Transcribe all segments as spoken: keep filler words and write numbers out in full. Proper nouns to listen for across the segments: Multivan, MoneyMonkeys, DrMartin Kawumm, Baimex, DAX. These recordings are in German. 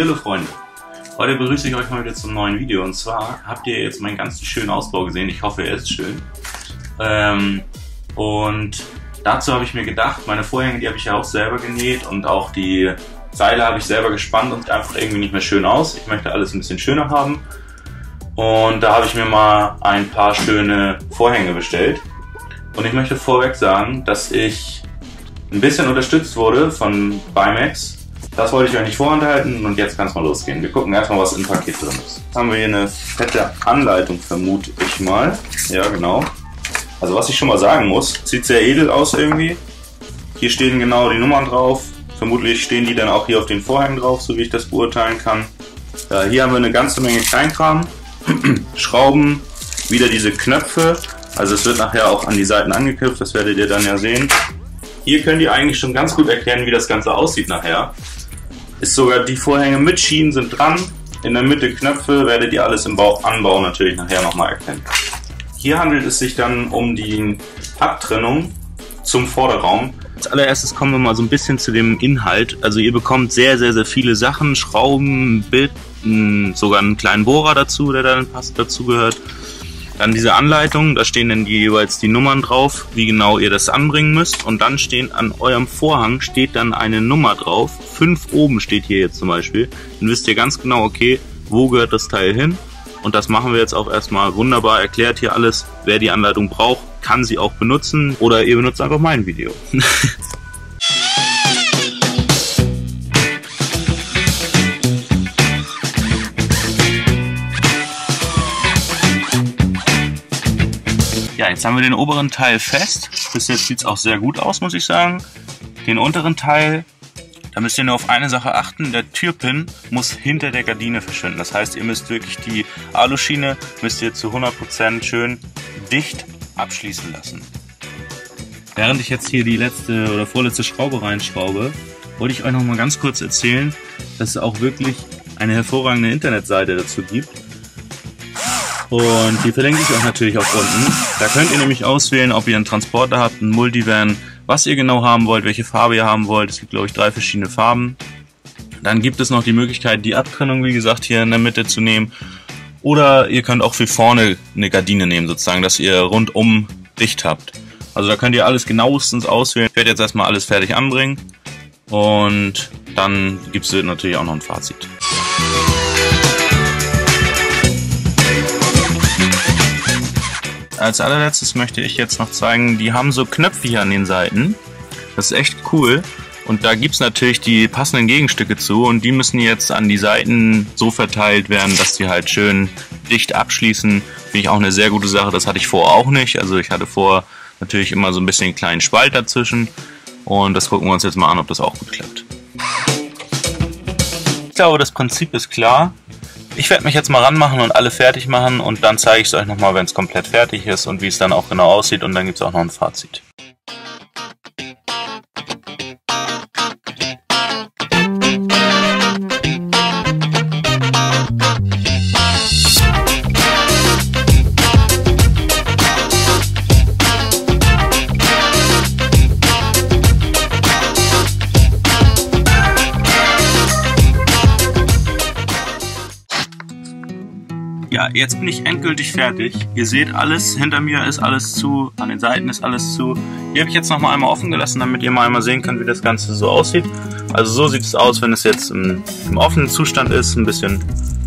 Hallo Freunde, heute begrüße ich euch mal wieder zum neuen Video, und zwar habt ihr jetzt meinen ganzen schönen Ausbau gesehen, ich hoffe er ist schön, ähm, und dazu habe ich mir gedacht, meine Vorhänge, die habe ich ja auch selber genäht und auch die Seile habe ich selber gespannt und sieht einfach irgendwie nicht mehr schön aus, ich möchte alles ein bisschen schöner haben und da habe ich mir mal ein paar schöne Vorhänge bestellt und ich möchte vorweg sagen, dass ich ein bisschen unterstützt wurde von Baimex. Das wollte ich euch nicht vorenthalten und jetzt kann es mal losgehen. Wir gucken erstmal, was im Paket drin ist. Jetzt haben wir hier eine fette Anleitung, vermute ich mal. Ja, genau. Also was ich schon mal sagen muss, sieht sehr edel aus irgendwie. Hier stehen genau die Nummern drauf. Vermutlich stehen die dann auch hier auf den Vorhängen drauf, so wie ich das beurteilen kann. Ja, hier haben wir eine ganze Menge Kleinkram. Schrauben, wieder diese Knöpfe. Also es wird nachher auch an die Seiten angeknüpft, das werdet ihr dann ja sehen. Hier könnt ihr eigentlich schon ganz gut erklären, wie das Ganze aussieht nachher. Ist sogar die Vorhänge mit Schienen sind dran, in der Mitte Knöpfe, werdet ihr alles im Bau Anbau natürlich nachher nochmal erkennen. Hier handelt es sich dann um die Abtrennung zum Vorderraum. Als allererstes kommen wir mal so ein bisschen zu dem Inhalt. Also ihr bekommt sehr, sehr, sehr viele Sachen, Schrauben, Bild, sogar einen kleinen Bohrer dazu, der dann passt, dazu gehört. Dann diese Anleitung, da stehen dann jeweils die Nummern drauf, wie genau ihr das anbringen müsst. Und dann stehen an eurem Vorhang steht dann eine Nummer drauf. fünf oben steht hier jetzt zum Beispiel. Dann wisst ihr ganz genau, okay, wo gehört das Teil hin? Und das machen wir jetzt auch erstmal wunderbar. Erklärt hier alles. Wer die Anleitung braucht, kann sie auch benutzen. Oder ihr benutzt einfach mein Video. Ja, jetzt haben wir den oberen Teil fest. Bis jetzt sieht es auch sehr gut aus, muss ich sagen. Den unteren Teil, da müsst ihr nur auf eine Sache achten. Der Türpin muss hinter der Gardine verschwinden. Das heißt, ihr müsst wirklich die Aluschiene müsst ihr zu hundert Prozent schön dicht abschließen lassen. Während ich jetzt hier die letzte oder vorletzte Schraube reinschraube, wollte ich euch noch mal ganz kurz erzählen, dass es auch wirklich eine hervorragende Internetseite dazu gibt. Und die verlinke ich euch natürlich auch unten. Da könnt ihr nämlich auswählen, ob ihr einen Transporter habt, einen Multivan, was ihr genau haben wollt, welche Farbe ihr haben wollt. Es gibt, glaube ich, drei verschiedene Farben. Dann gibt es noch die Möglichkeit, die Abtrennung, wie gesagt, hier in der Mitte zu nehmen. Oder ihr könnt auch für vorne eine Gardine nehmen, sozusagen, dass ihr rundum dicht habt. Also da könnt ihr alles genauestens auswählen. Ich werde jetzt erstmal alles fertig anbringen. Und dann gibt es natürlich auch noch ein Fazit. Als allerletztes möchte ich jetzt noch zeigen, die haben so Knöpfe hier an den Seiten. Das ist echt cool. Und da gibt es natürlich die passenden Gegenstücke zu. Und die müssen jetzt an die Seiten so verteilt werden, dass sie halt schön dicht abschließen. Finde ich auch eine sehr gute Sache. Das hatte ich vorher auch nicht. Also ich hatte vorher natürlich immer so ein bisschen einen kleinen Spalt dazwischen. Und das gucken wir uns jetzt mal an, ob das auch gut klappt. Ich glaube, das Prinzip ist klar. Ich werde mich jetzt mal ranmachen und alle fertig machen und dann zeige ich es euch nochmal, wenn es komplett fertig ist und wie es dann auch genau aussieht, und dann gibt es auch noch ein Fazit. Ja, jetzt bin ich endgültig fertig. Ihr seht alles, hinter mir ist alles zu, an den Seiten ist alles zu. Hier habe ich jetzt nochmal einmal offen gelassen, damit ihr mal einmal sehen könnt, wie das Ganze so aussieht. Also so sieht es aus, wenn es jetzt im, im offenen Zustand ist, ein bisschen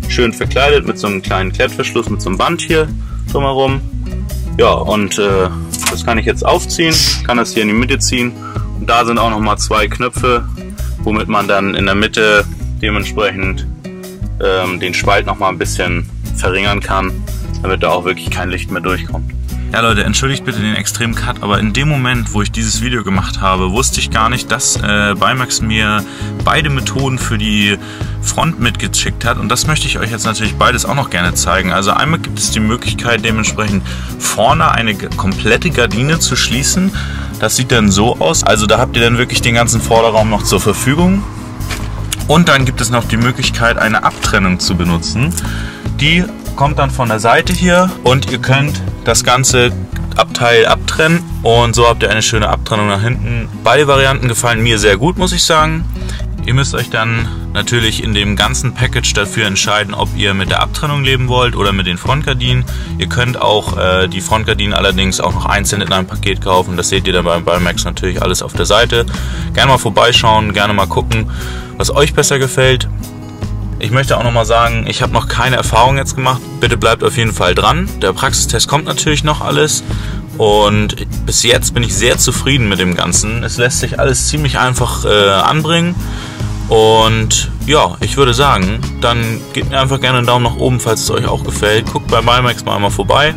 schön verkleidet mit so einem kleinen Klettverschluss, mit so einem Band hier drumherum. Ja, und äh, das kann ich jetzt aufziehen, kann das hier in die Mitte ziehen. Und da sind auch nochmal zwei Knöpfe, womit man dann in der Mitte dementsprechend ähm, den Spalt nochmal ein bisschen verringern kann, damit da auch wirklich kein Licht mehr durchkommt. Ja Leute, entschuldigt bitte den extremen Cut, aber in dem Moment, wo ich dieses Video gemacht habe, wusste ich gar nicht, dass äh, Baimex mir beide Methoden für die Front mitgeschickt hat, und das möchte ich euch jetzt natürlich beides auch noch gerne zeigen. Also einmal gibt es die Möglichkeit, dementsprechend vorne eine komplette Gardine zu schließen. Das sieht dann so aus, also da habt ihr dann wirklich den ganzen Vorderraum noch zur Verfügung. Und dann gibt es noch die Möglichkeit, eine Abtrennung zu benutzen. Die kommt dann von der Seite hier und ihr könnt das ganze Abteil abtrennen und so habt ihr eine schöne Abtrennung nach hinten. Beide Varianten gefallen mir sehr gut, muss ich sagen. Ihr müsst euch dann natürlich in dem ganzen Package dafür entscheiden, ob ihr mit der Abtrennung leben wollt oder mit den Frontkardinen. Ihr könnt auch äh, die Frontkardinen allerdings auch noch einzeln in einem Paket kaufen. Das seht ihr dann bei Baimex natürlich alles auf der Seite. Gerne mal vorbeischauen, gerne mal gucken, was euch besser gefällt. Ich möchte auch nochmal sagen, ich habe noch keine Erfahrung jetzt gemacht. Bitte bleibt auf jeden Fall dran. Der Praxistest kommt natürlich noch alles. Und bis jetzt bin ich sehr zufrieden mit dem Ganzen. Es lässt sich alles ziemlich einfach äh, anbringen. Und ja, ich würde sagen, dann gebt mir einfach gerne einen Daumen nach oben, falls es euch auch gefällt. Guckt bei Baimex mal einmal vorbei.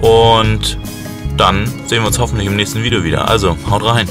Und dann sehen wir uns hoffentlich im nächsten Video wieder. Also, haut rein!